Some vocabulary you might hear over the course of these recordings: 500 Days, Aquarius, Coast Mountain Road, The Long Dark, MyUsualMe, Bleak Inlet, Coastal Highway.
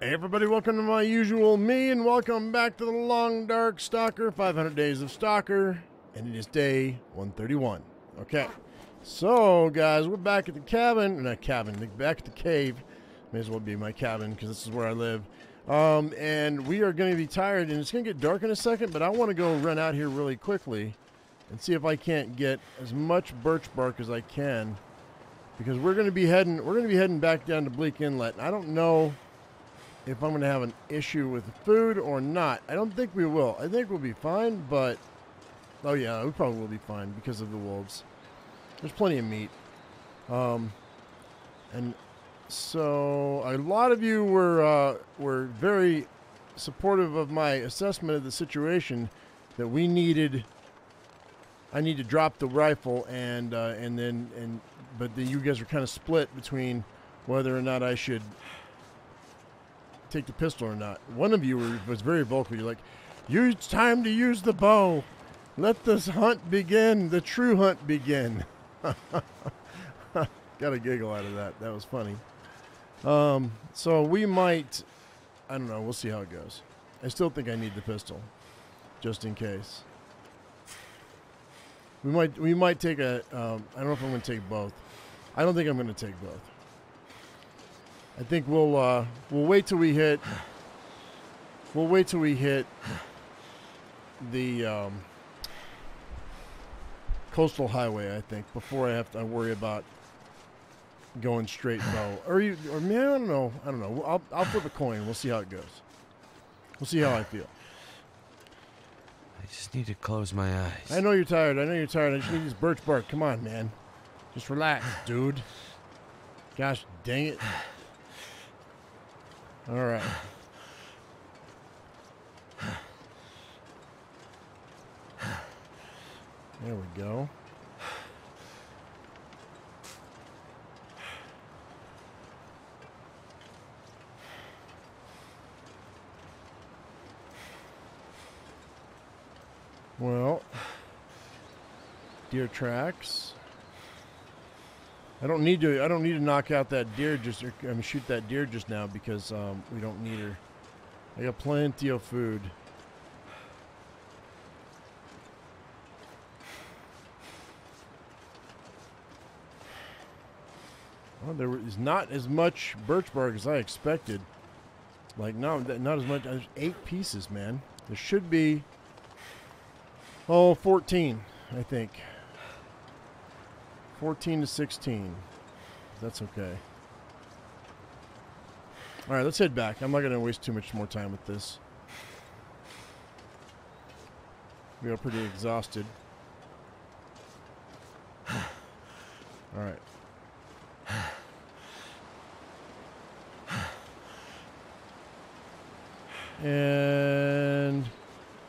Hey everybody, welcome to my usual me, and welcome back to The Long Dark Stalker, 500 Days of Stalker, and it is day 131. Okay, so guys, we're back at the cabin, back at the cave. May as well be my cabin, because this is where I live. And we are going to be tired, and it's going to get dark in a second, but I want to go run out here really quickly and see if I can't get as much birch bark as I can, because we're going to be heading, back down to Bleak Inlet. I don't know if I'm going to have an issue with food or not. I don't think we will. I think we'll be fine, but... oh yeah, we probably will be fine because of the wolves. There's plenty of meat. And so a lot of you were very supportive of my assessment of the situation, that we needed... I need to drop the rifle, but you guys were kind of split between whether or not I should take the pistol or not. One of you was very vocal. You're like, it's time to use the bow. Let this hunt begin. The true hunt begin. Got a giggle out of that. That was funny. So we might, I don't know. We'll see how it goes. I still think I need the pistol, just in case. We might take a, I don't know if I'm going to take both. I don't think I'm going to take both. I think we'll wait till we hit. We'll wait till we hit the Coastal Highway, I think, before I have to worry about going straight bow. Or man, I don't know. I'll flip a coin. We'll see how it goes. We'll see how I feel. I just need to close my eyes. I know you're tired. I just need this birch bark. Come on, man. Just relax, dude. Gosh dang it. All right. There we go. Well, deer tracks. I don't need to knock out that deer shoot that deer just now, because we don't need her. I got plenty of food. Well, there is not as much birch bark as I expected. Like not as much. There's 8 pieces, man. There should be 14, I think. 14 to 16. That's okay. All right, let's head back. I'm not going to waste too much more time with this. We are pretty exhausted. All right. And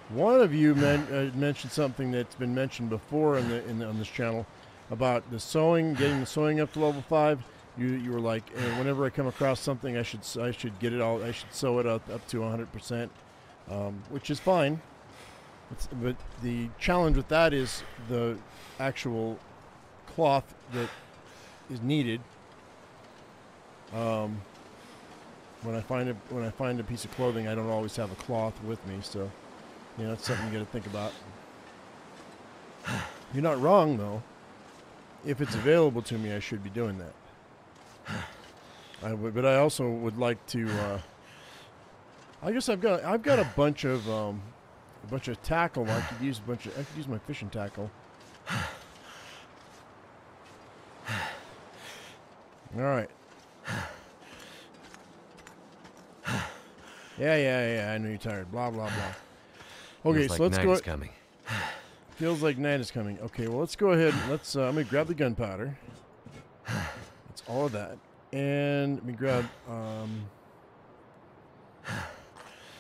one of you mentioned something that's been mentioned before on this channel, about the sewing, getting the sewing up to level 5. You were like, whenever I come across something, I should get it all. I should sew it up to 100%, which is fine. But the challenge with that is the actual cloth that is needed. When I find a piece of clothing, I don't always have a cloth with me, so that's something you got to think about. You're not wrong though. If it's available to me, I should be doing that. But I also would like to. I guess I've got a bunch of tackle. I could use my fishing tackle. All right. Yeah. I know you're tired. Blah blah blah. Okay, so let's go. It's coming. Feels like night is coming. Okay, well, let's go ahead. I'm gonna grab the gunpowder. That's all of that, and let me grab.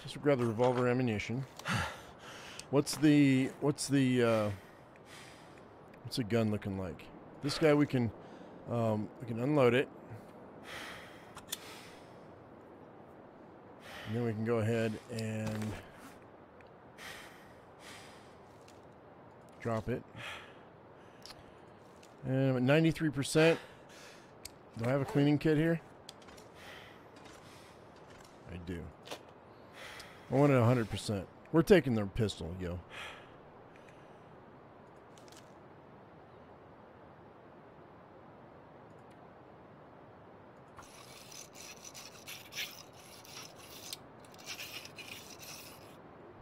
Just grab the revolver ammunition. What's the gun looking like? This guy, we can unload it, and then we can go ahead and drop it. And I'm at 93%. Do I have a cleaning kit here? I should do. I want it 100%. We're taking their pistol, yo.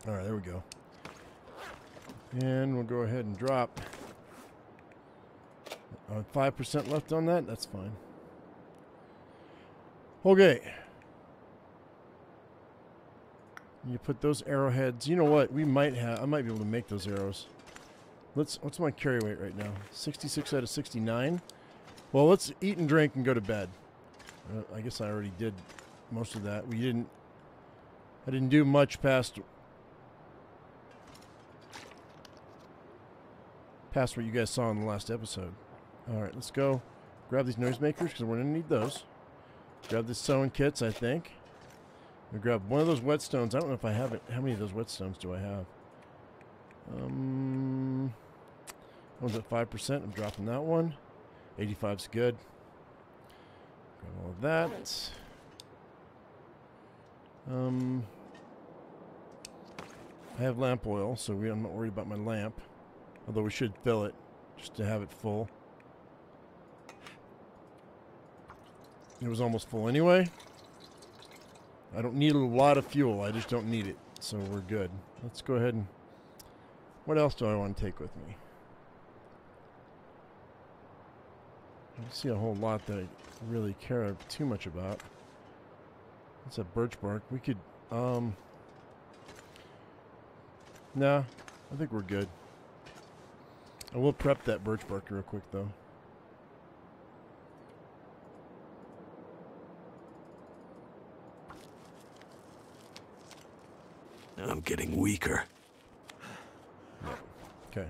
All right, there we go. And we'll go ahead and drop. 5% left on that. That's fine. Okay. You put those arrowheads. You know what? We might have. I might be able to make those arrows. Let's. What's my carry weight right now? 66 out of 69. Well, let's eat and drink and go to bed. I guess I already did most of that. We didn't. I didn't do much past what you guys saw in the last episode. All right, let's go grab these noisemakers because we're going to need those. Grab the sewing kits, I think. I'm going to grab one of those whetstones. I don't know if I have it. How many of those whetstones do I have? That one's at 5%. I'm dropping that one. 85's good. Grab all of that. I have lamp oil, so I'm not worried about my lamp. Although we should fill it, just to have it full. It was almost full anyway. I don't need a lot of fuel, I just don't need it. So we're good. Let's go ahead and... What else do I want to take with me? I don't see a whole lot that I really care too much about. It's a birch bark. We could... Nah, I think we're good. I will prep that birch bark real quick, though. I'm getting weaker. Okay.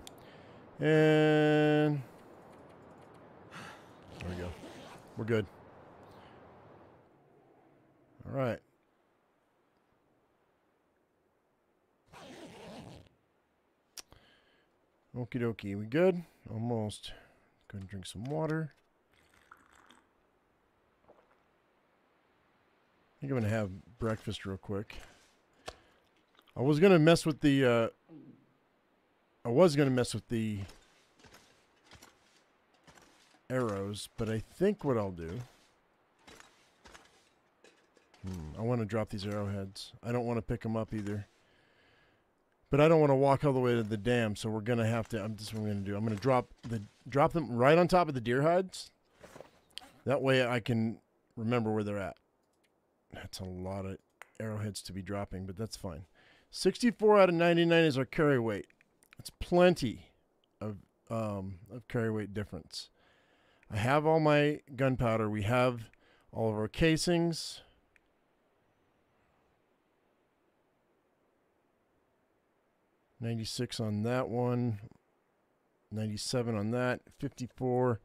And... There we go. We're good. All right. Okie dokie, we good? Almost. Go ahead and drink some water. I think I'm going to have breakfast real quick. I was going to mess with the, arrows, but I think what I'll do... I want to drop these arrowheads. I don't want to pick them up either. But I don't want to walk all the way to the dam, so we're going to have to... This is what I'm going to do. I'm going to drop them right on top of the deer hides. That way I can remember where they're at. That's a lot of arrowheads to be dropping, but that's fine. 64 out of 99 is our carry weight. It's plenty of carry weight difference. I have all my gunpowder. We have all of our casings. .96 on that one, .97 on that, 54.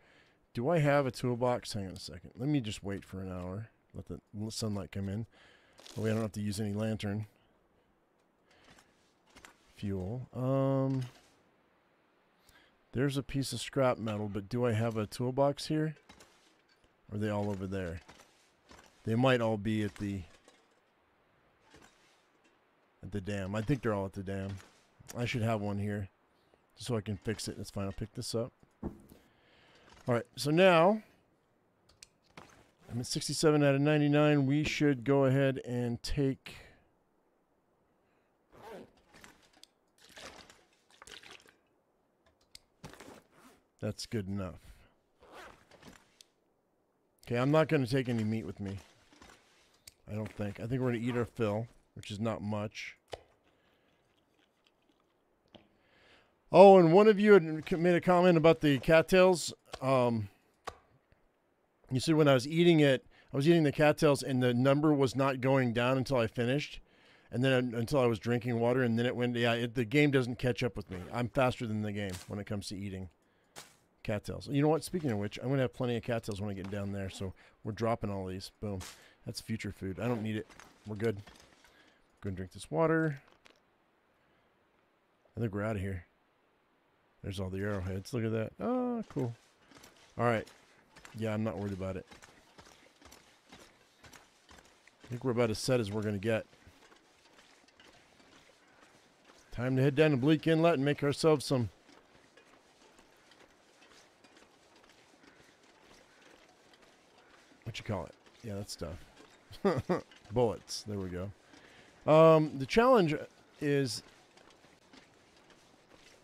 Do I have a toolbox? Hang on a second. Let me just wait for an hour. Let the sunlight come in. That way I don't have to use any lantern fuel. There's a piece of scrap metal, but do I have a toolbox here? Or are they all over there? They might all be at the dam. I think they're all at the dam. I should have one here just so I can fix it. That's fine. I'll pick this up. All right. So now I'm at 67 out of 99. We should go ahead and take... That's good enough. Okay. I'm not going to take any meat with me. I don't think. I think we're going to eat our fill, which is not much. Oh, and one of you had made a comment about the cattails. You said when I was eating it, I was eating the cattails and the number was not going down until I finished. And then until I was drinking water. And then it went, yeah, the game doesn't catch up with me. I'm faster than the game when it comes to eating cattails. You know what? Speaking of which, I'm going to have plenty of cattails when I get down there. So we're dropping all these. Boom. That's future food. I don't need it. We're good. Go and drink this water. I think we're out of here. There's all the arrowheads. Look at that. Oh, cool. All right. Yeah, I'm not worried about it. I think we're about as set as we're going to get. Time to head down to Bleak Inlet and make ourselves some what you call it? Yeah, that stuff. Bullets. There we go. The challenge is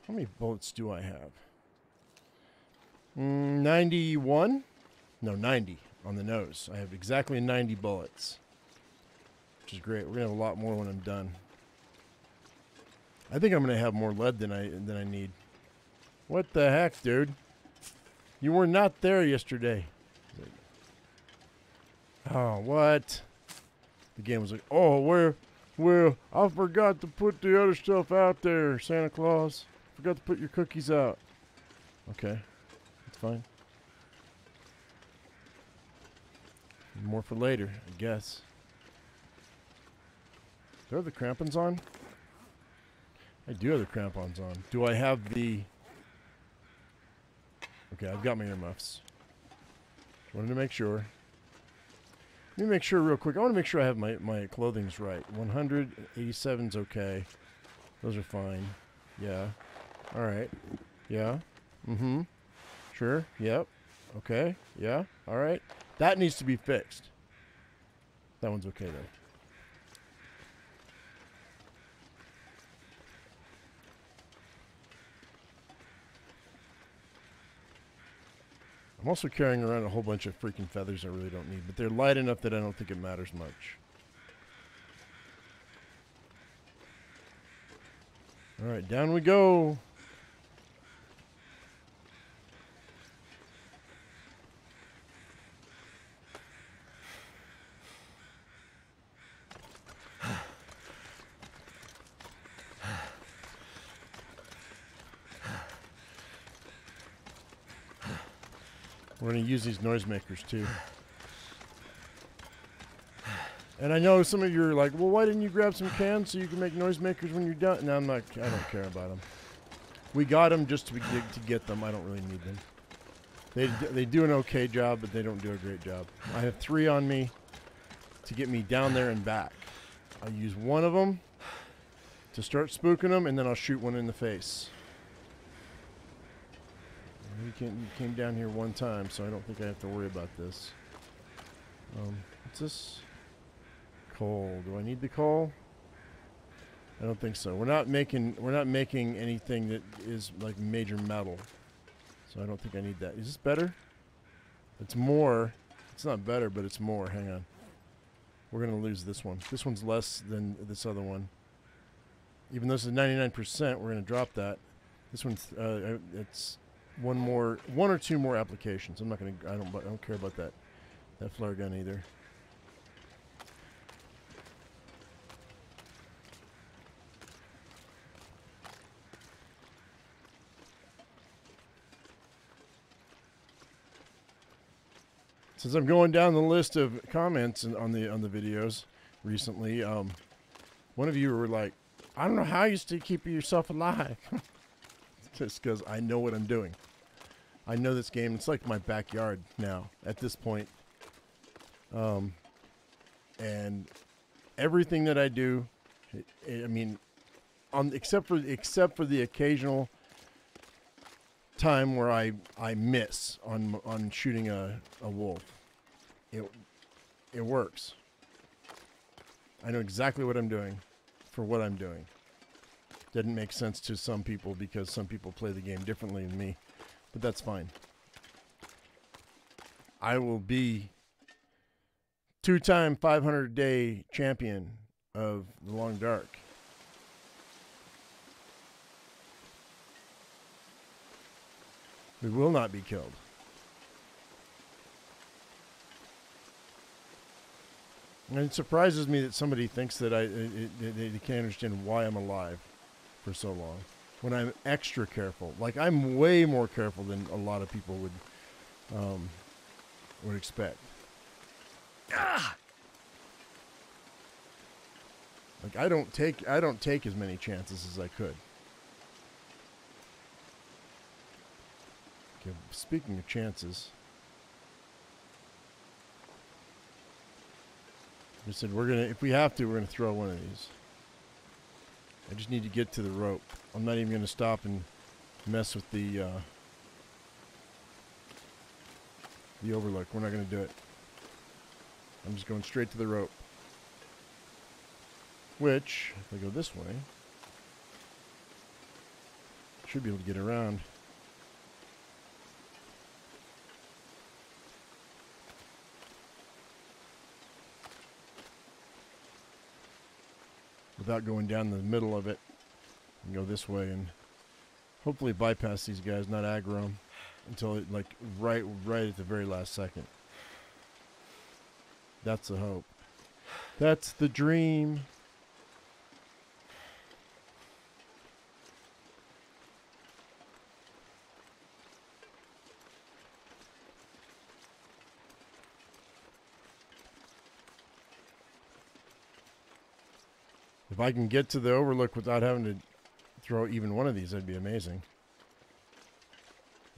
how many bullets do I have? 91? No, 90 on the nose. I have exactly 90 bullets, which is great. We're going to have a lot more when I'm done. I think I'm going to have more lead than I need. What the heck, dude? You were not there yesterday. Oh, what? The game was like, oh, well, I forgot to put the other stuff out there, Santa Claus. Forgot to put your cookies out. Okay, that's fine. More for later, I guess. Do I have the crampons on? I do have the crampons on. Do I have the... Okay, I've got my earmuffs. Wanted to make sure. Let me make sure real quick. I want to make sure I have my clothing's right. 187's okay. Those are fine. Yeah. All right. Yeah. Mm-hmm. Sure. Yep. Okay. Yeah. All right. That needs to be fixed. That one's okay, though. I'm also carrying around a whole bunch of freaking feathers I really don't need, but they're light enough that I don't think it matters much. All right, down we go. We're going to use these noisemakers, too. And I know some of you are like, well, why didn't you grab some cans so you can make noisemakers when you're done? No, I'm not. I don't care about them. We got them just to get them. I don't really need them. They do an okay job, but they don't do a great job. I have 3 on me to get me down there and back. I'll use one of them to start spooking them, and then I'll shoot one in the face. You came down here one time, so I don't think I have to worry about this. What's this? Coal. Do I need the coal? I don't think so. We're not making anything that is like major metal, so I don't think I need that. Is this better? It's more. It's not better, but it's more. Hang on. We're gonna lose this one. This one's less than this other one. Even though this is 99%, we're gonna drop that. This one's it's. One or two more applications. I'm not gonna. I don't care about that flare gun either. Since I'm going down the list of comments on the videos recently, one of you were like, "I don't know how you still keep yourself alive." Just because I know what I'm doing. I know this game. It's like my backyard now at this point. And everything that I do, I mean, except for the occasional time where I miss on shooting a wolf, it works. I know exactly what I'm doing for what I'm doing. Doesn't make sense to some people because some people play the game differently than me, but that's fine. I will be two-time 500-day champion of The Long Dark. We will not be killed. And it surprises me that somebody thinks that they can't understand why I'm alive for so long when I'm extra careful. Like, I'm way more careful than a lot of people would expect. Like, I don't take as many chances as I could. Okay, speaking of chances, I said, we're going to, if we have to, we're going to throw one of these. I just need to get to the rope. I'm not even going to stop and mess with the overlook. We're not going to do it. I'm just going straight to the rope. Which, if I go this way, should be able to get around. Without going down the middle of it, and go this way and hopefully bypass these guys, not aggro them until it, like right at the very last second. That's the hope. That's the dream. If I can get to the overlook without having to throw even one of these, that'd be amazing.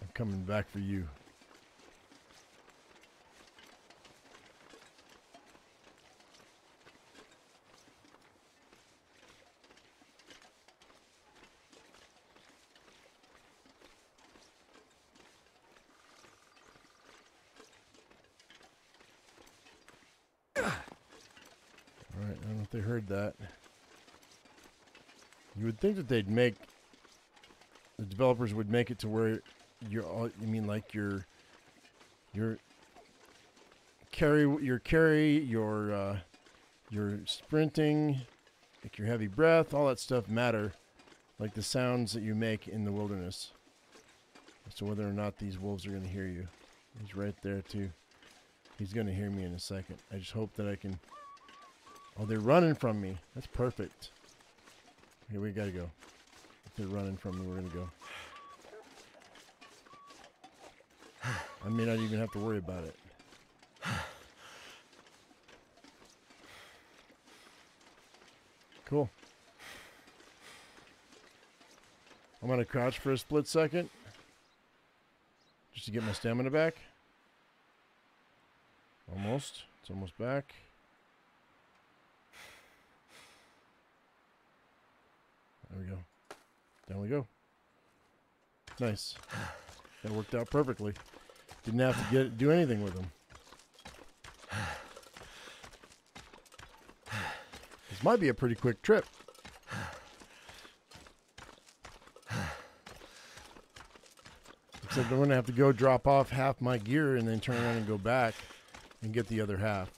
I'm coming back for you. All right, I don't know if they heard that. You would think that they'd make, the developers would make it to where you're all, you mean like your sprinting, like your heavy breath, all that stuff matter, like the sounds that you make in the wilderness. So whether or not these wolves are going to hear you. He's right there too. He's going to hear me in a second. I just hope that I can, oh, they're running from me. That's perfect. Okay, we gotta go. If they're running from me, we're gonna go. I may not even have to worry about it. Cool. I'm gonna crouch for a split second. Just to get my stamina back. Almost. It's almost back. There we go. Down we go. Nice. That worked out perfectly. Didn't have to do anything with them. This might be a pretty quick trip. Except I'm going to have to go drop off half my gear and then turn around and go back and get the other half.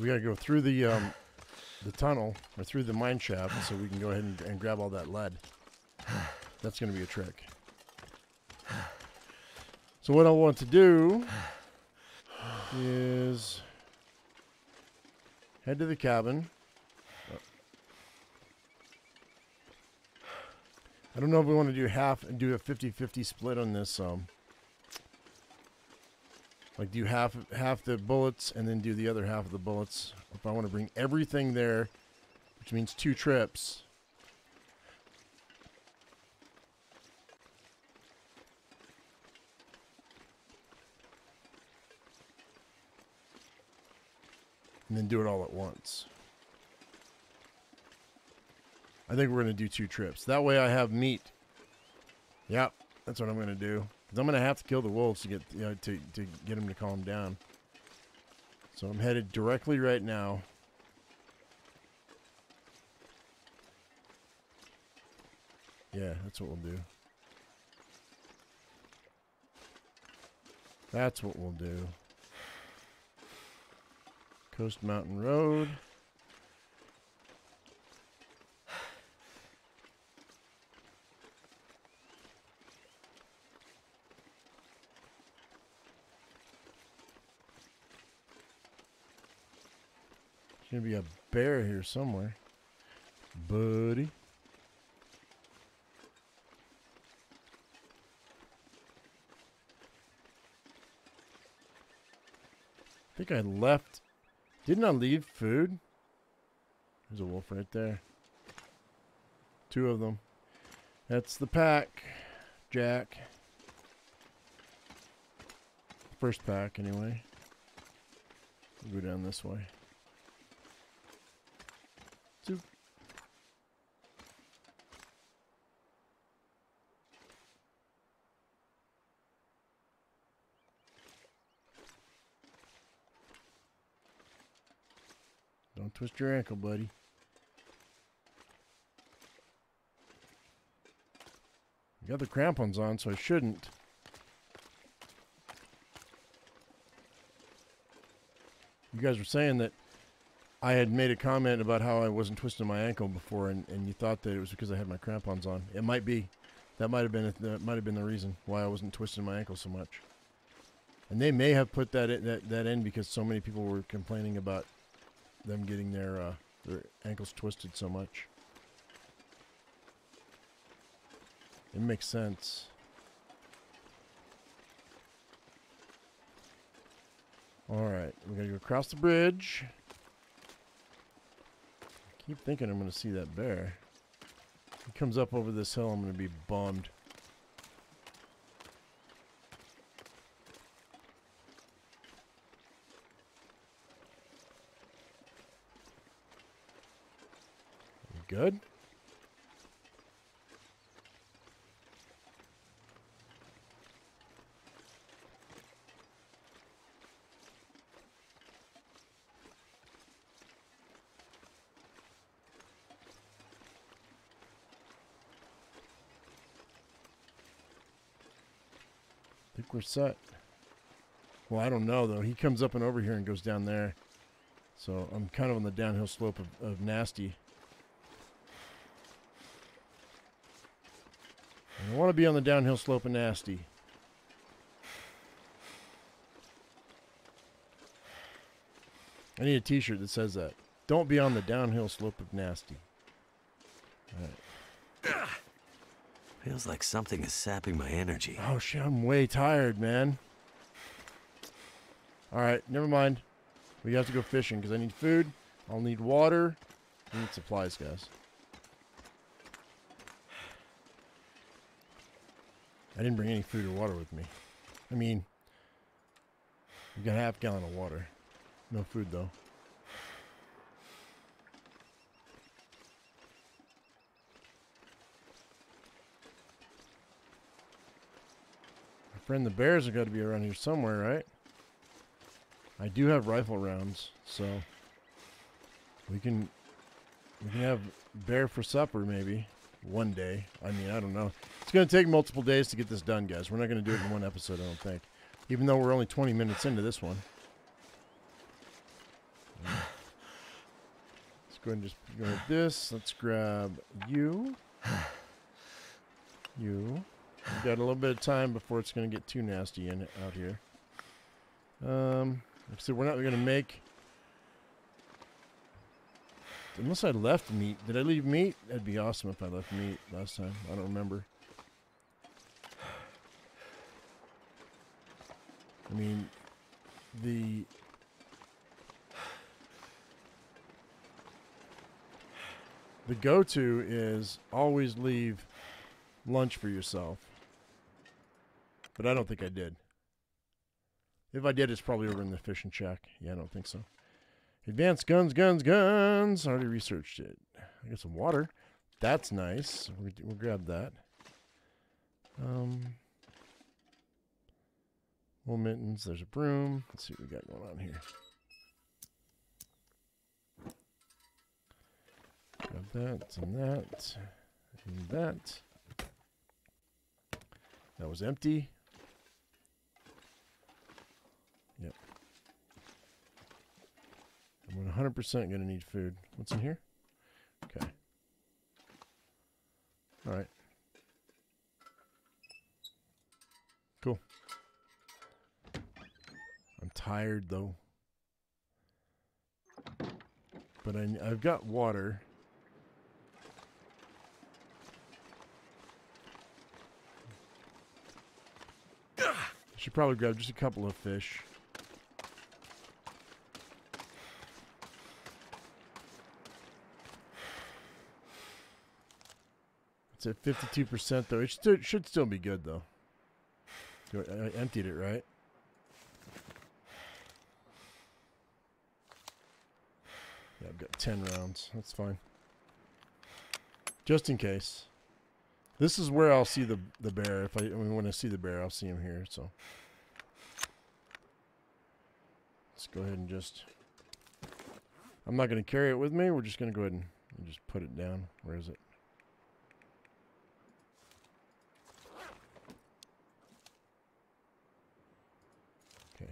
We got to go through the tunnel, or through the mine shaft, so we can go ahead and grab all that lead. That's going to be a trick. So what I want to do is head to the cabin. Oh. I don't know if we want to do half and do a 50-50 split on this. Like do half the bullets and then do the other half of the bullets. If I want to bring everything there, which means 2 trips. And then do it all at once. I think we're going to do 2 trips. That way I have meat. Yep, that's what I'm going to do. I'm going to have to kill the wolves to get, you know, to get them to calm down. So I'm headed directly right now. Yeah, that's what we'll do. That's what we'll do. Coast Mountain Road. There's gonna be a bear here somewhere, buddy. I think I left. Didn't I leave food? There's a wolf right there. 2 of them. That's the pack, Jack. First pack, anyway. We'll go down this way. Zoop. Don't twist your ankle, buddy. I got the crampons on, so I shouldn't. You guys were saying that I had made a comment about how I wasn't twisting my ankle before, and you thought that it was because I had my crampons on. It might be. That might have been the reason why I wasn't twisting my ankle so much. And they may have put that in because so many people were complaining about them getting their ankles twisted so much. It makes sense. Alright, we're gonna go across the bridge. I keep thinking I'm gonna see that bear. If he comes up over this hill, I'm gonna be bummed. We good? We're set. Well, I don't know though. He comes up and over here and goes down there. So I'm kind of on the downhill slope of nasty. I don't want to be on the downhill slope of nasty. I need a t-shirt that says that. Don't be on the downhill slope of nasty. All right. Feels like something is sapping my energy. Oh shit, I'm way tired, man. Alright, never mind. We have to go fishing because I need food. I'll need water. I need supplies, guys. I didn't bring any food or water with me. I mean, we got a half gallon of water. No food, though. Friend, the bears have got to be around here somewhere, right? I do have rifle rounds, so we can have bear for supper maybe one day. I mean, I don't know. It's going to take multiple days to get this done, guys. We're not going to do it in one episode, I don't think. Even though we're only 20 minutes into this one. Let's go ahead and just go with this. Let's grab you. You. We've got a little bit of time before it's going to get too nasty out here. So we're not going to make... Unless I left meat. Did I leave meat? That'd be awesome if I left meat last time. I don't remember. I mean, the... The go-to is always leave lunch for yourself. But I don't think I did. If I did, it's probably over in the fishing shack. Yeah, I don't think so. Advanced guns. I already researched it. I got some water. That's nice. We'll grab that. Wool mittens. There's a broom. Let's see what we got going on here. Grab that and that and that. That was empty. Yep. I'm 100% going to need food. What's in here? Okay. All right. Cool. I'm tired, though. But I've got water. Should probably grab just a couple of fish. It's at 52% though. It should still be good though. I emptied it, right? got 10 rounds. That's fine. Just in case. This is where I'll see the bear. If when I see the bear, I'll see him here. So let's go ahead and just... I'm not going to carry it with me. We're just going to go ahead and just put it down. Where is it? Okay.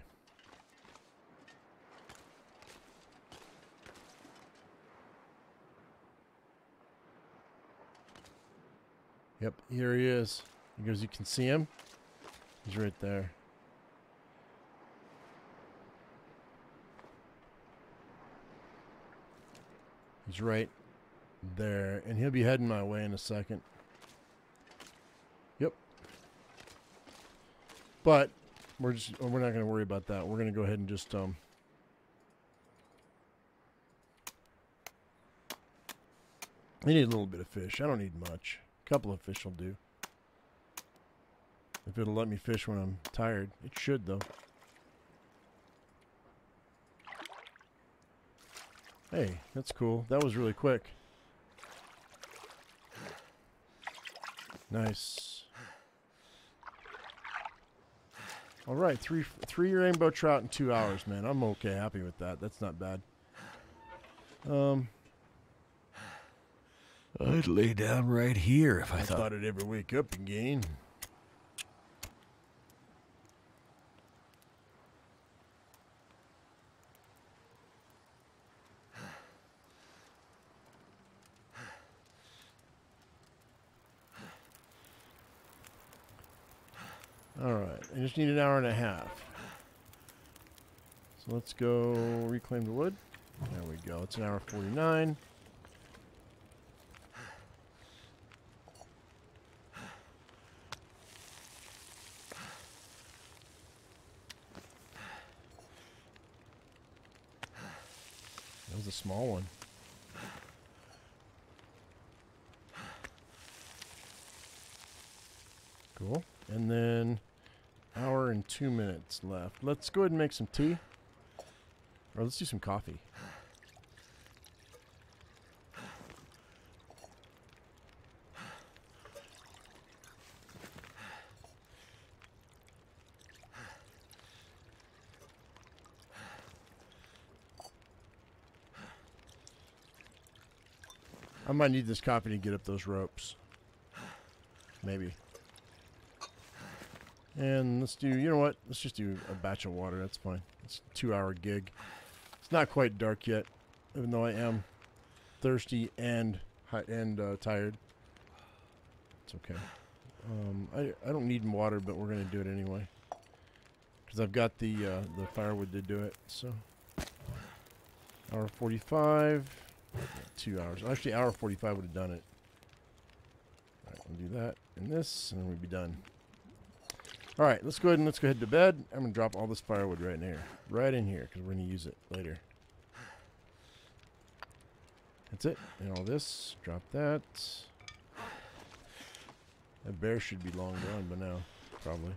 Yep, here he is. Because you can see him. He's right there. He's right there, and he'll be heading my way in a second. Yep. But we're not going to worry about that. We're going to go ahead and just I need a little bit of fish. I don't need much. A couple of fish will do. If it'll let me fish when I'm tired. It should though. Hey, that's cool. That was really quick. Nice. All right, three rainbow trout in 2 hours, man. I'm okay, happy with that. That's not bad. I'd lay down right here if I thought I'd ever wake up again. I just need an hour and a half. So let's go reclaim the wood. There we go. It's an hour 49. That was a small one. Cool. And then... hour and 2 minutes left. Let's go ahead and make some tea. Or let's do some coffee. I might need this coffee to get up those ropes. Maybe. And let's do, you know what? Let's just do a batch of water. That's fine. It's a 2 hour gig. It's not quite dark yet, even though I am thirsty and tired. It's okay. I don't need water, but we're gonna do it anyway because I've got the firewood to do it. So hour 45, 2 hours. Actually, hour 45 would have done it. All right, we'll do that and this, and then we'd be done. All right, let's go ahead to bed. I'm gonna drop all this firewood right in here, because we're gonna use it later. That's it, and all this. Drop that. That bear should be long gone by now, probably.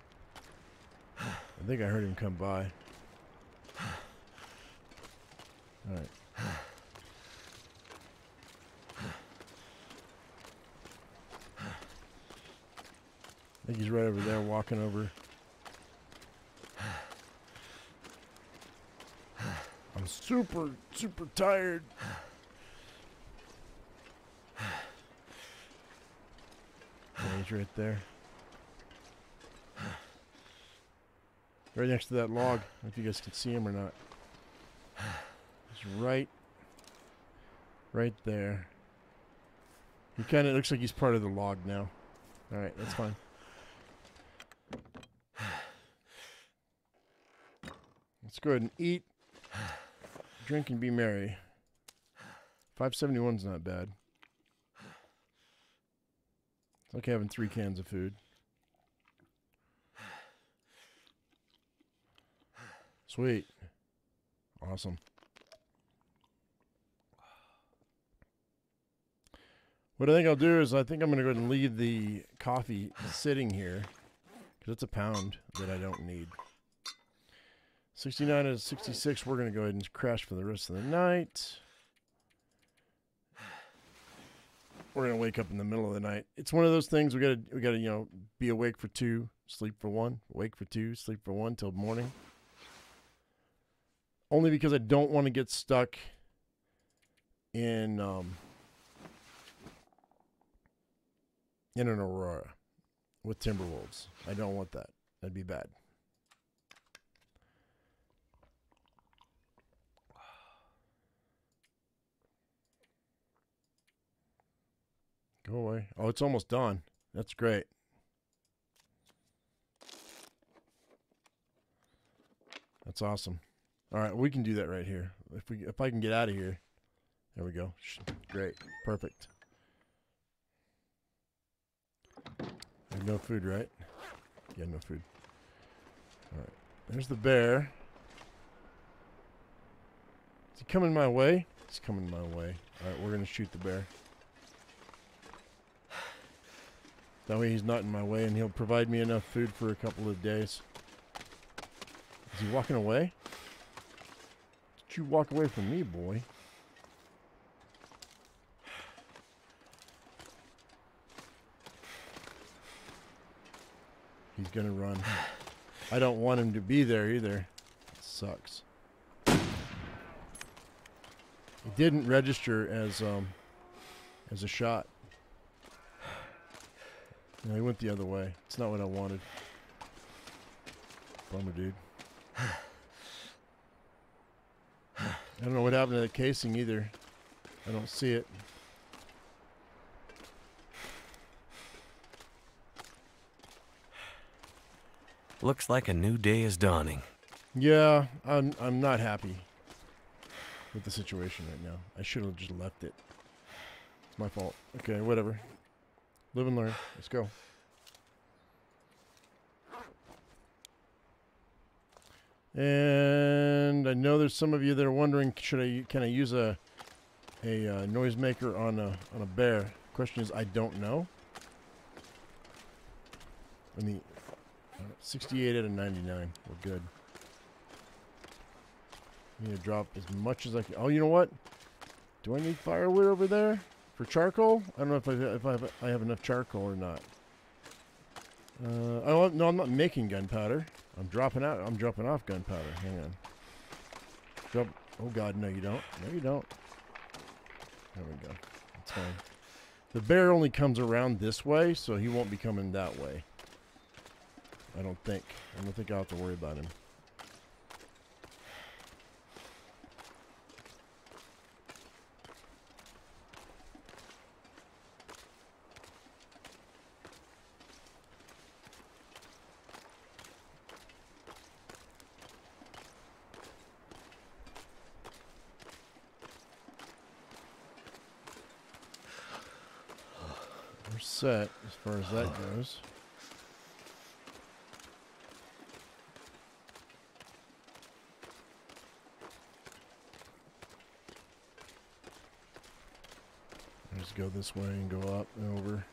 I think I heard him come by. All right. I think he's right over there, walking over. I'm super, super tired. Yeah, he's right there. Right next to that log. I don't know if you guys can see him or not. He's right there. He kind of looks like he's part of the log now. All right, that's fine. Let's go ahead and eat, drink, and be merry. 571's not bad. It's like having 3 cans of food. Sweet. Awesome. What I think I'll do is I think I'm going to go ahead and leave the coffee sitting here because it's a pound that I don't need. 69 out of 66, we're going to go ahead and crash for the rest of the night. we're gonna wake up in the middle of the night. It's one of those things we gotta be awake for 2, sleep for 1, awake for 2, sleep for 1 till morning. Only because I don't want to get stuck in an Aurora with Timberwolves. I don't want that. That'd be bad. Go away. Oh, it's almost dawn. That's great. That's awesome. All right, we can do that right here. If I can get out of here. There we go. Great. Perfect. I have no food, right? Yeah, no food. All right. There's the bear. Is he coming my way? He's coming my way. All right, we're going to shoot the bear. That way he's not in my way, and he'll provide me enough food for a couple of days. Is he walking away? Did you walk away from me, boy? He's gonna run. I don't want him to be there either. It sucks. It didn't register as a shot. No, he went the other way. It's not what I wanted. Bummer, dude. I don't know what happened to the casing either. I don't see it. Looks like a new day is dawning. Yeah, I'm not happy with the situation right now. I should have just left it. It's my fault. Okay, whatever. Live and learn. Let's go. And I know there's some of you that are wondering, can I use a noisemaker on a bear? Question is, I don't know. In the 68 out of 99, we're good. I need to drop as much as I can. Oh, you know what? Do I need firewood over there? For charcoal? I don't know if I have enough charcoal or not. Oh no, I'm not making gunpowder. I'm dropping off gunpowder. Hang on. Drop. Oh God, no you don't. No you don't. There we go. That's fine. The bear only comes around this way, so he won't be coming that way. I don't think. I don't think I'll have to worry about him. Set as far as that goes. Let's go this way and go up and over.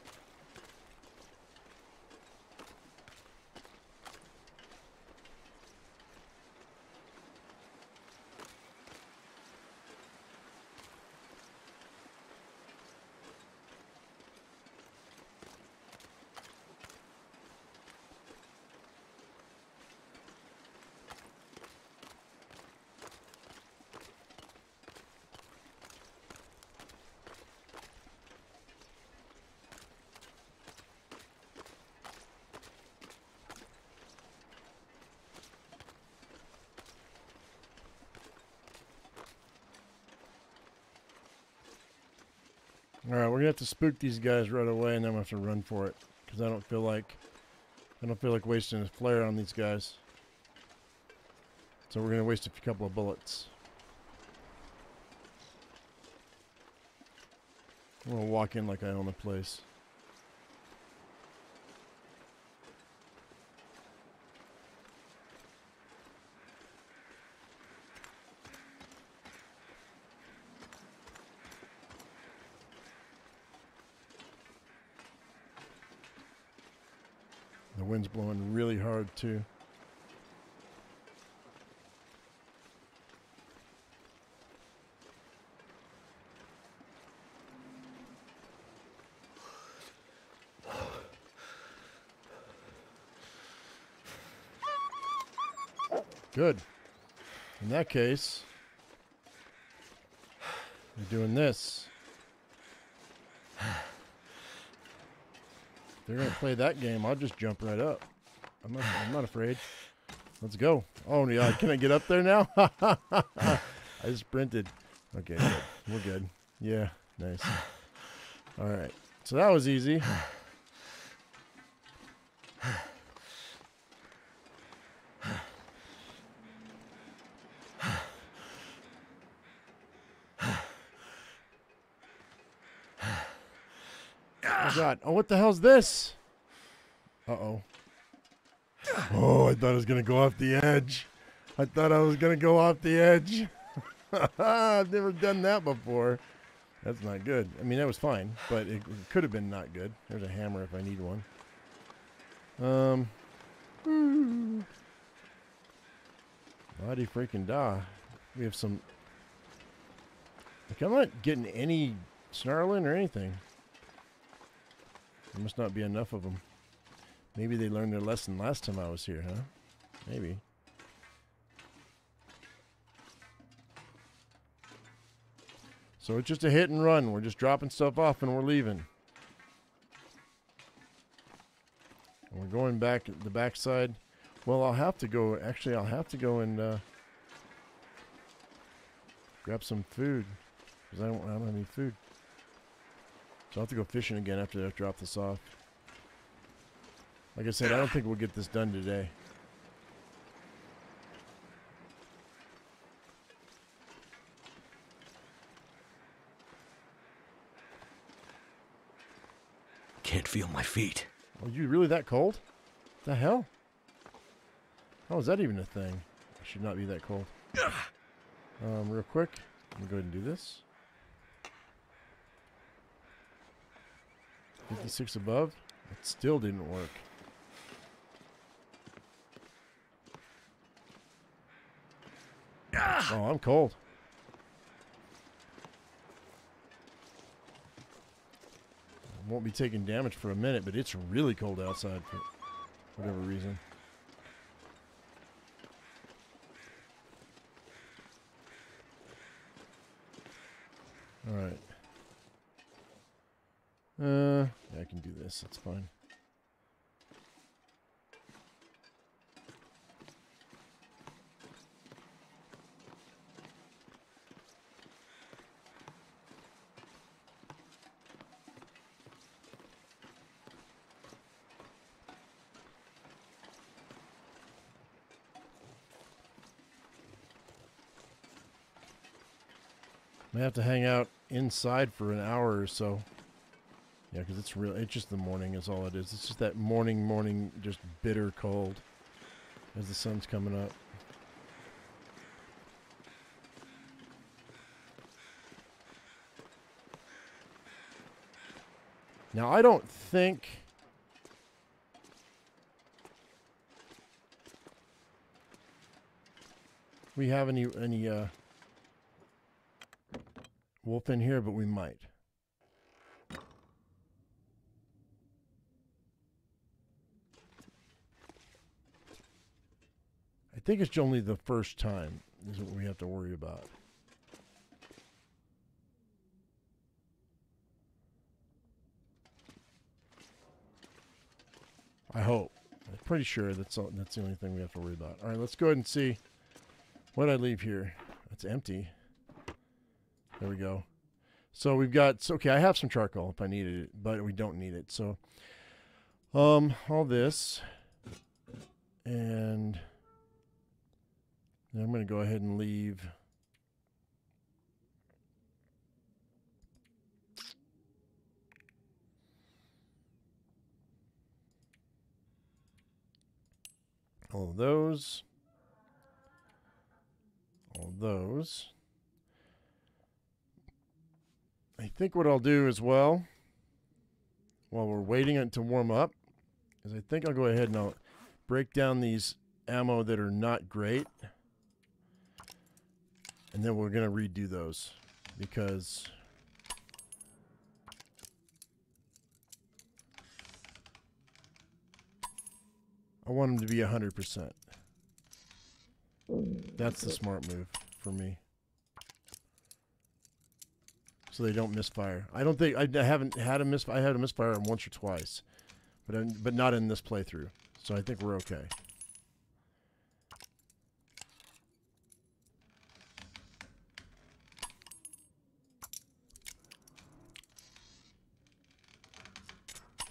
Alright, we're gonna have to spook these guys right away, and then we'll have to run for it. Because I don't feel like wasting a flare on these guys. So we're gonna waste a couple of bullets. I'm gonna walk in like I own the place. The wind's blowing really hard, too. Good. In that case, you're doing this. If they're going to play that game, I'll just jump right up. I'm not afraid. Let's go. Oh, yeah. Can I get up there now? I sprinted. Okay, good. We're good. Yeah, nice. All right. So that was easy. Oh, God. Oh, what the hell's this? Uh-oh. Oh, I thought I was going to go off the edge. I thought I was going to go off the edge. I've never done that before. That's not good. I mean, that was fine, but it could have been not good. There's a hammer if I need one. Bloody freaking da. We have some... Like, I'm not getting any snarling or anything. There must not be enough of them. Maybe they learned their lesson last time I was here, huh? Maybe. So it's just a hit and run. We're just dropping stuff off and we're leaving. And we're going back the backside. Well, I'll have to go. Actually, I'll have to go and grab some food. Because I don't have any food. So I'll have to go fishing again after I drop this off. Like I said, I don't think we'll get this done today. Can't feel my feet. Are you really that cold? What the hell? How is that even a thing? I should not be that cold. Real quick, I'm gonna go ahead and do this. 56 above. It still didn't work. Oh, I'm cold. I won't be taking damage for a minute, but it's really cold outside for whatever reason. All right. Yeah, I can do this. That's fine. May have to hang out inside for an hour or so. Yeah, because it's real. It's just the morning is all it is. It's just that morning, just bitter cold as the sun's coming up. Now, I don't think we have any wolf in here, but we might. I think it's only the first time is what we have to worry about. I hope. I'm pretty sure that's the only thing we have to worry about. All right, let's go ahead and see what I leave here. That's empty. There we go. So we've got... So, okay, I have some charcoal if I needed it, but we don't need it. So, all this. And... I'm going to go ahead and leave. All of those. All of those. I think what I'll do as well, while we're waiting it to warm up, is I think I'll go ahead and I'll break down these ammo that are not great. And then we're going to redo those because I want them to be 100%. That's the smart move for me. So they don't misfire. I don't think I haven't had a misfire. I had a misfire once or twice, but not in this playthrough. So I think we're okay.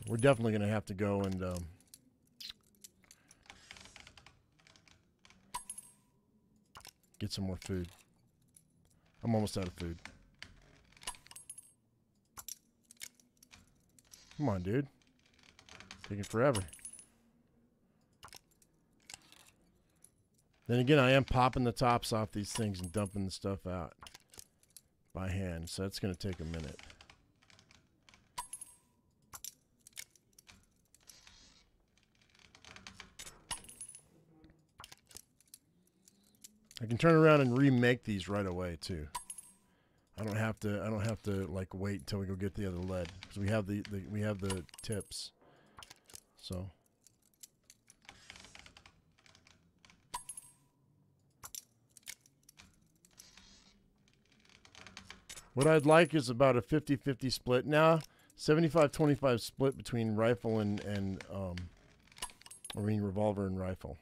We're definitely gonna have to go and get some more food. I'm almost out of food. Come on, dude. Taking forever. Then again, I am popping the tops off these things and dumping the stuff out by hand, so that's gonna take a minute. I can turn around and remake these right away too. I don't have to like wait until we go get the other lead, because we have the tips. So what I'd like is about a 50-50 split. Now, 75-25 split between rifle and revolver and rifle.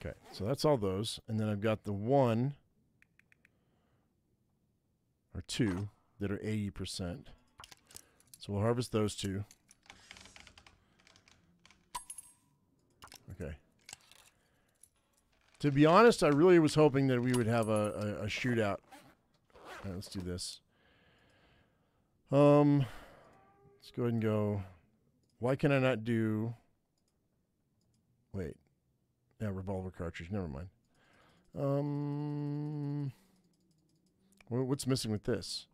Okay, so that's all those, and then I've got the one or two that are 80%. So we'll harvest those two. Okay. To be honest, I really was hoping that we would have a shootout. All right, let's do this. Let's go ahead and go. Why can I not do? Wait. Yeah, revolver cartridge. Never mind. What's missing with this?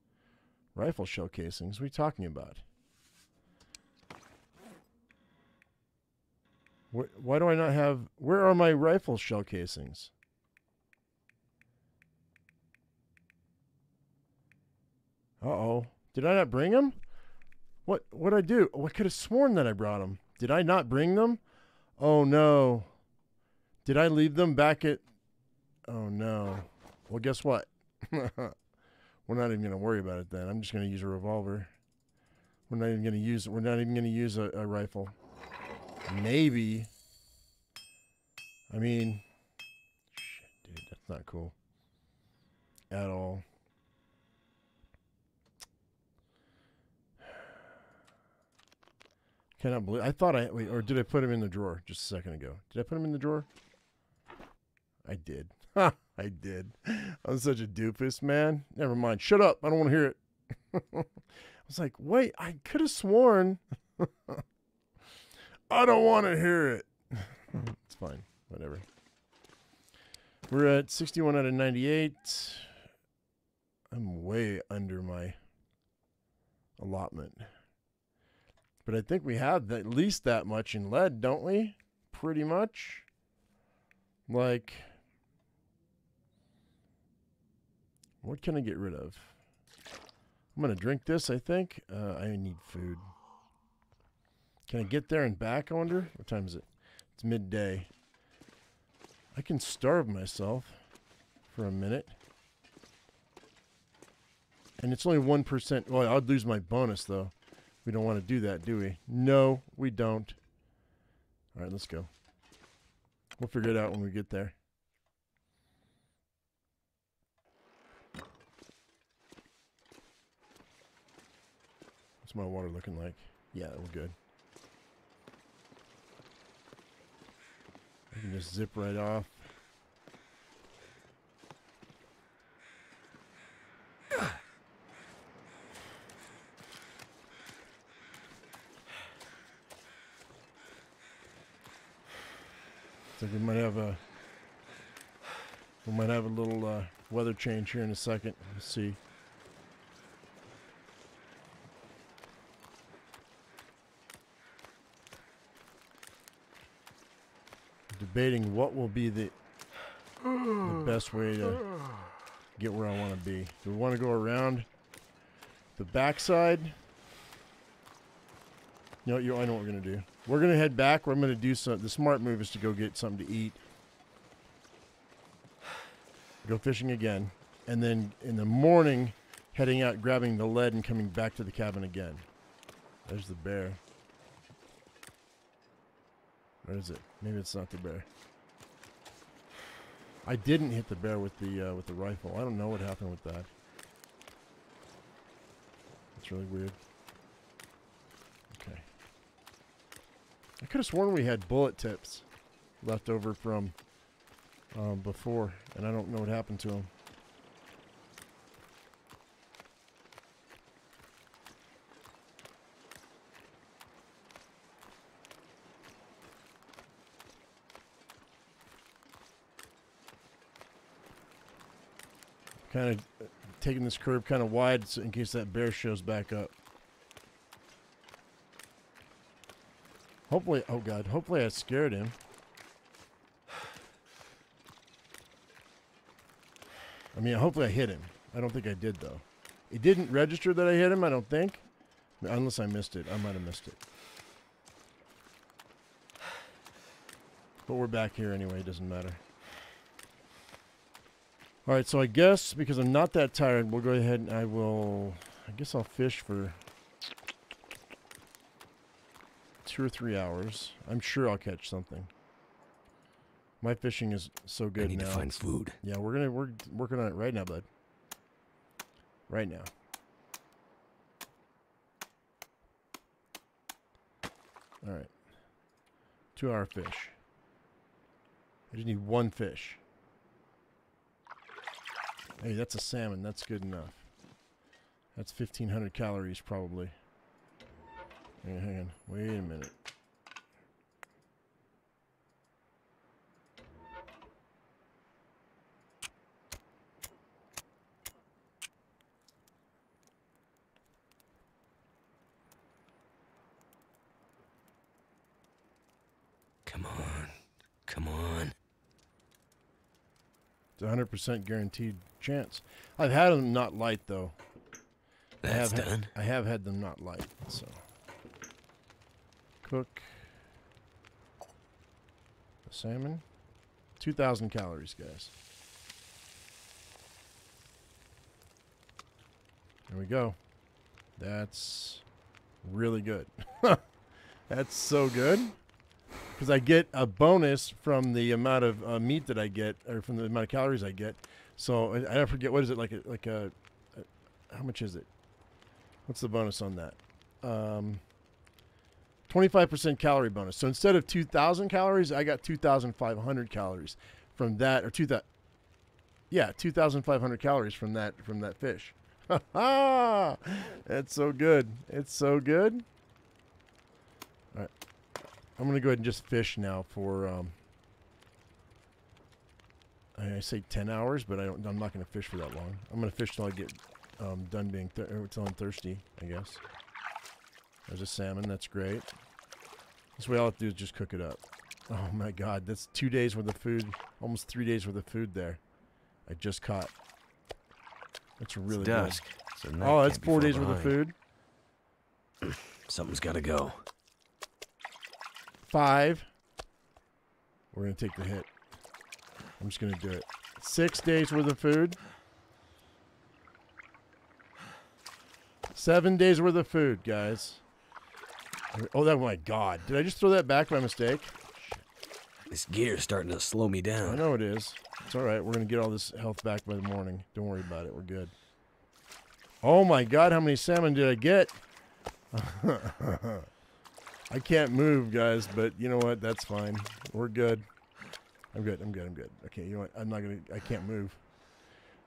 Rifle shell casings. What are you talking about? Why do I not have... Where are my rifle shell casings? Uh-oh. Did I not bring them? What'd I do? Oh, I could have sworn that I brought them. Did I not bring them? Oh, no. Did I leave them back at... Oh, no. Well, guess what? We're not even going to worry about it then. I'm just going to use a revolver. We're not even going to use a rifle. Maybe. I mean... Shit, dude. That's not cool. At all. Cannot believe... I thought I... Wait, or did I put him in the drawer just a second ago? Did I put him in the drawer? I did. Ha! I did. I'm such a doofus, man. Never mind. Shut up. I don't want to hear it. I was like, wait, I could have sworn. I don't want to hear it. It's fine. Whatever. We're at 61 out of 98. I'm way under my allotment. But I think we have at least that much in lead, don't we? Pretty much. Like... What can I get rid of? I'm going to drink this, I think. I need food. Can I get there and back, I wonder? What time is it? It's midday. I can starve myself for a minute. And it's only 1%. Well, I'd lose my bonus, though. We don't want to do that, do we? No, we don't. All right, let's go. We'll figure it out when we get there. My water looking like? Yeah, we're good. I can just zip right off. It's like we might have a little weather change here in a second. Let's see. Debating what will be the best way to get where I want to be. Do we want to go around the backside? No, I know what we're going to do. We're going to head back. I'm going to do some. The smart move is to go get something to eat. Go fishing again. And then in the morning, heading out, grabbing the lead, and coming back to the cabin again. There's the bear. Where is it? Maybe it's not the bear. I didn't hit the bear with the rifle. I don't know what happened with that. That's really weird. Okay. I could have sworn we had bullet tips left over from before, and I don't know what happened to them. Kind of taking this curve kind of wide so in case that bear shows back up. Hopefully, oh God, hopefully I scared him. I mean, hopefully I hit him. I don't think I did, though. It didn't register that I hit him, I don't think. Unless I missed it. I might have missed it. But we're back here anyway. It doesn't matter. All right, so I guess because I'm not that tired, we'll go ahead and I guess I'll fish for 2 or 3 hours. I'm sure I'll catch something. My fishing is so good now. I need to find food. Yeah, we're working on it right now, bud. Right now. All right. 2 hour fish. I just need one fish. Hey, that's a salmon. That's good enough. That's 1,500 calories, probably. Hang on. Wait a minute. Come on. It's 100% guaranteed chance. I've had them not light, though. That's done. I have had them not light, so. Cook the salmon. 2,000 calories, guys. There we go. That's really good. That's so good. Because I get a bonus from the amount of meat that I get, or from the amount of calories I get. So I forget, what is it, how much is it? What's the bonus on that? 25% calorie bonus. So instead of 2,000 calories, I got 2,500 calories from that, or 2,500 calories from that fish. Ha ha! That's so good. It's so good. All right. I'm going to go ahead and just fish now for, I say 10 hours, but I'm not going to fish for that long. I'm going to fish till I get done being, till I'm thirsty, I guess. There's a salmon. That's great. This way all I have to do is just cook it up. Oh my God. That's 2 days worth of food, almost 3 days worth of food there. I just caught. That's really it's dusk, good. So oh, that's 4 days worth of food. Something's got to go. 5. We're going to take the hit. I'm just going to do it. 6 days worth of food. 7 days worth of food, guys. Oh, that, my God. Did I just throw that back by mistake? This gear's starting to slow me down. I know it is. It's all right. We're going to get all this health back by the morning. Don't worry about it. We're good. Oh, my God. How many salmon did I get? I can't move, guys, but you know what? That's fine. We're good. I'm good. Okay, you know what? I can't move.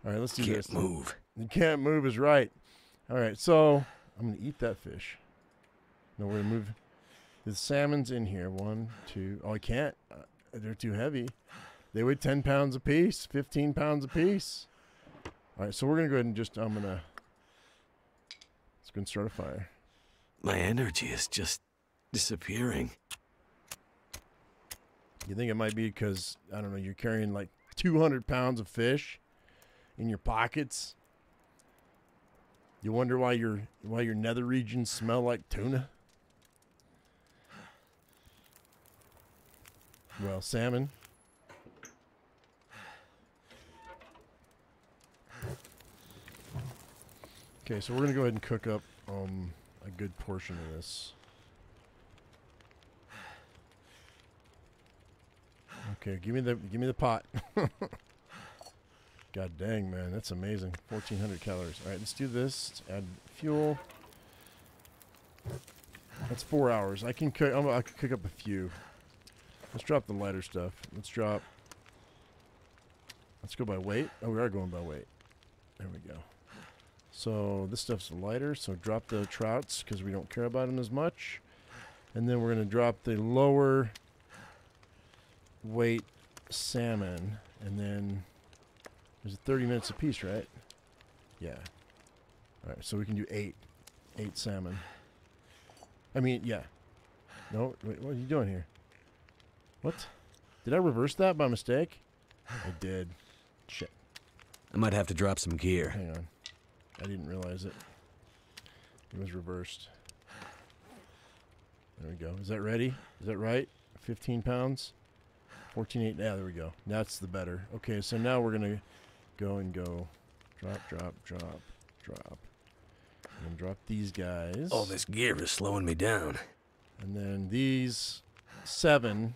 All right, let's do this. Can't move. You can't move is right. All right, so I'm going to eat that fish. No, we're going to move. The salmon's in here. 1, 2. Oh, I can't. They're too heavy. They weigh 10 pounds apiece, 15 pounds apiece. All right, so we're going to go ahead and just, let's go and start a fire. My energy is just disappearing. You think it might be because, I don't know, you're carrying like 200 pounds of fish in your pockets? You wonder why your nether regions smell like tuna? Well, salmon. Okay, so we're going to go ahead and cook up a good portion of this. Okay, give me the pot. God dang, man, that's amazing. 1,400 calories. All right, let's do this. Add fuel. That's 4 hours. I can cook up a few. Let's drop the lighter stuff. Let's go by weight. Oh, we are going by weight. There we go. So this stuff's lighter. So drop the trouts because we don't care about them as much. And then we're gonna drop the lower weight salmon, and then there's 30 minutes apiece, right? Yeah. All right, so we can do eight salmon. I mean, yeah. No, wait, what are you doing here? What? Did I reverse that by mistake? I did. Shit. I might have to drop some gear. Hang on. I didn't realize it. It was reversed. There we go. Is that ready? Is that right? 15 pounds? 14.8. Yeah, there we go. That's the better. Okay, so now we're going to go and go. Drop. And then drop these guys. All this gear is slowing me down. And then these 7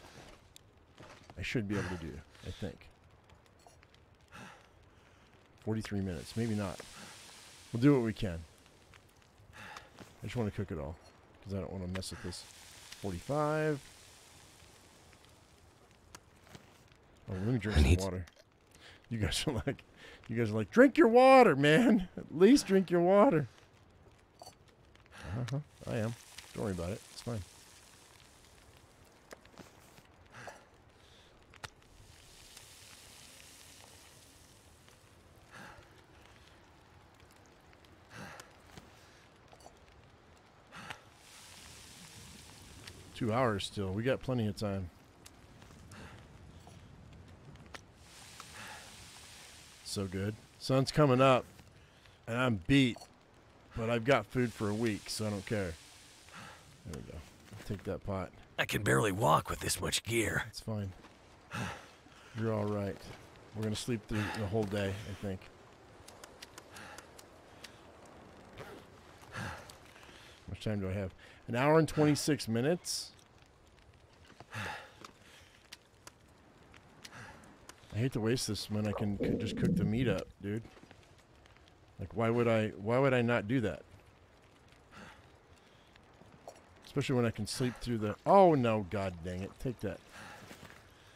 I should be able to do, I think. 43 minutes. Maybe not. We'll do what we can. I just want to cook it all because I don't want to mess with this. 45. Oh, let me drink some water. You guys are like, drink your water, man. At least drink your water. Uh-huh. I am. Don't worry about it. It's fine. Two hours still. We got plenty of time. So good. Sun's coming up and I'm beat, but I've got food for a week, so I don't care. There we go. I'll take that pot. I can barely walk with this much gear. It's fine. You're all right. We're gonna sleep through the whole day, I think. How much time do I have? An hour and 26 minutes. I hate to waste this when I can just cook the meat up, dude. Like, why would I not do that? Especially when I can sleep through the... Oh, no, god dang it. Take that.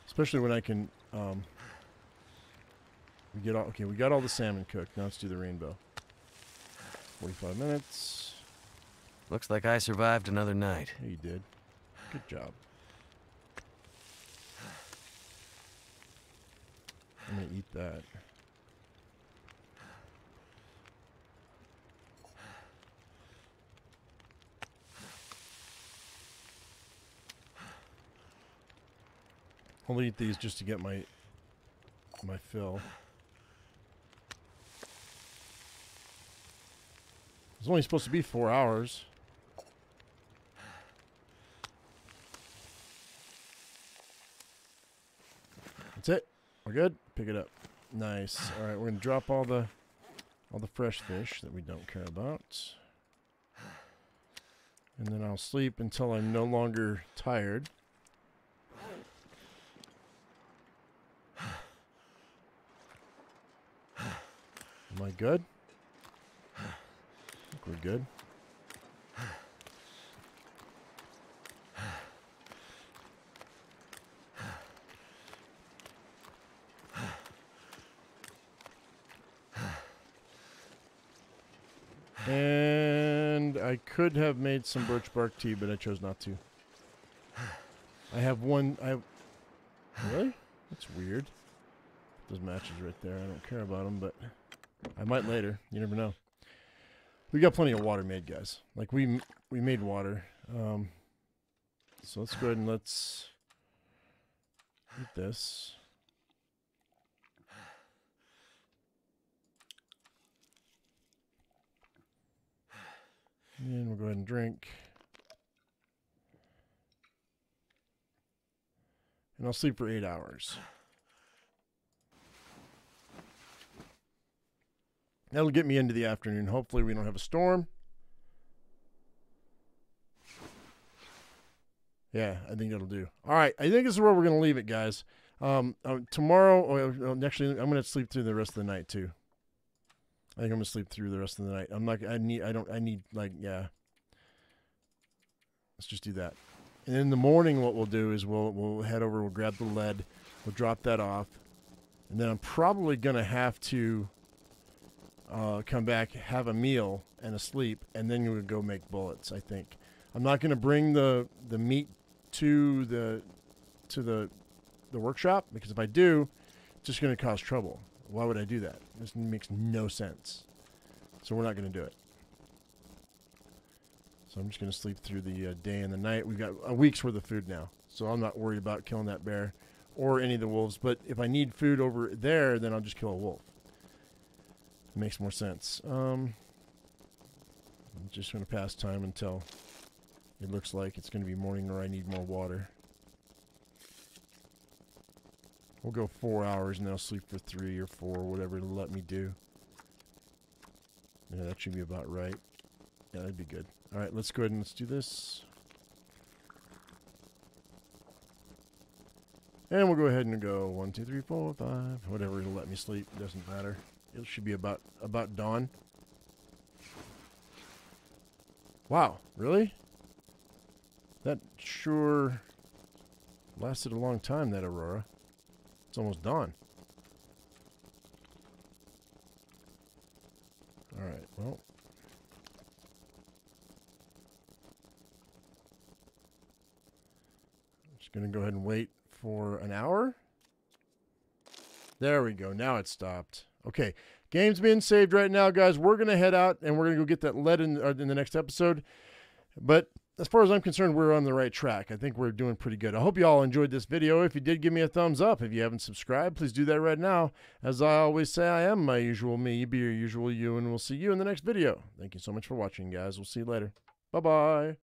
Especially when I can... Okay, we got all the salmon cooked. Now let's do the rainbow. 45 minutes. Looks like I survived another night. Yeah, you did. Good job. I'm gonna eat that. I'll eat these just to get my fill. It's only supposed to be 4 hours. That's it. We're good. Pick it up. Nice. All right, we're gonna drop all the fresh fish that we don't care about, and then I'll sleep until I'm no longer tired. Am I good? I think we're good. And I could have made some birch bark tea, but I chose not to. Really? That's weird. Those matches right there. I don't care about them, but I might later. You never know. We got plenty of water made, guys. Like, we made water. So let's go ahead and let's eat this. And we'll go ahead and drink. And I'll sleep for 8 hours. That'll get me into the afternoon. Hopefully we don't have a storm. Yeah, I think that'll do. All right, I think this is where we're going to leave it, guys. Tomorrow, actually, I'm going to sleep through the rest of the night too. I think I'm going to sleep through the rest of the night. Yeah. Let's just do that. And in the morning, what we'll do is we'll head over, we'll grab the lead, we'll drop that off, and then I'm probably going to have to come back, have a meal and a sleep, and then we'll go make bullets, I think. I'm not going to bring the meat to the workshop, because if I do, it's just going to cause trouble. Why would I do that? This makes no sense. So we're not going to do it. So I'm just going to sleep through the day and the night. We've got a week's worth of food now, so I'm not worried about killing that bear or any of the wolves. But if I need food over there, then I'll just kill a wolf. It makes more sense. I'm just going to pass time until it looks like it's going to be morning or I need more water. We'll go 4 hours and then I'll sleep for 3 or 4, whatever it'll let me do. Yeah, that should be about right. Yeah, that'd be good. All right, let's go ahead and let's do this. And we'll go ahead and go 1, 2, 3, 4, 5, whatever it'll let me sleep. It doesn't matter. It should be about dawn. Wow, really? That sure lasted a long time, that aurora. It's almost dawn. All right, well. I'm just going to go ahead and wait for an hour. There we go. Now it stopped. Okay. Game's being saved right now, guys. We're going to head out, and we're going to go get that lead in the next episode. But as far as I'm concerned, we're on the right track. I think we're doing pretty good. I hope you all enjoyed this video. If you did, give me a thumbs up. If you haven't subscribed, please do that right now. As I always say, I am my usual me. You be your usual you, and we'll see you in the next video. Thank you so much for watching, guys. We'll see you later. Bye-bye.